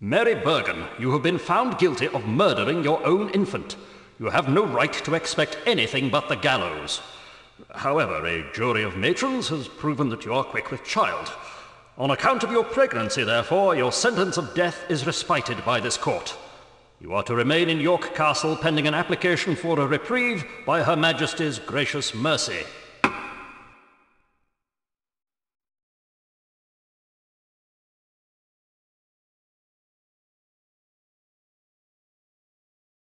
Mary Burgan, you have been found guilty of murdering your own infant. You have no right to expect anything but the gallows. However, a jury of matrons has proven that you are quick with child. On account of your pregnancy, therefore, your sentence of death is respited by this court. You are to remain in York Castle pending an application for a reprieve by Her Majesty's gracious mercy.